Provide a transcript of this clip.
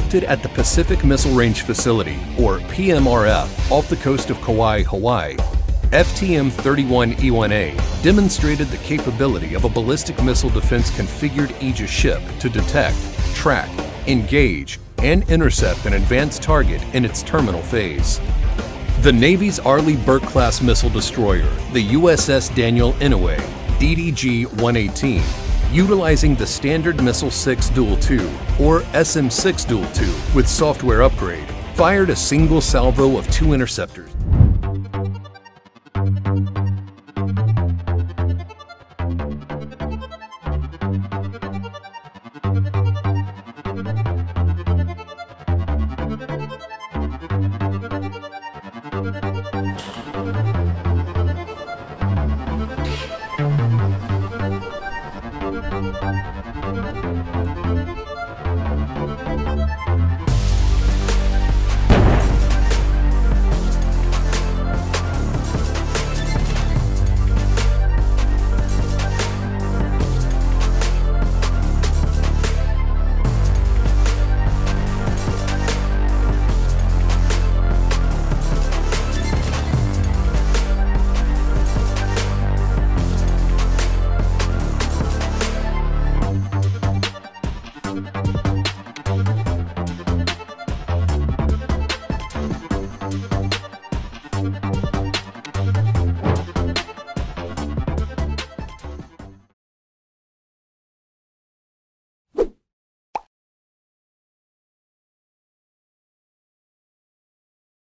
conducted at the Pacific Missile Range Facility, or PMRF, off the coast of Kauai, Hawaii, FTM-31E1A demonstrated the capability of a ballistic missile defense-configured Aegis ship to detect, track, engage, and intercept an advanced target in its terminal phase. The Navy's Arleigh Burke-class missile destroyer, the USS Daniel Inouye, DDG-118, utilizing the standard Missile 6 Dual 2, or SM-6 Dual 2, with software upgrade, fired a single salvo of two interceptors.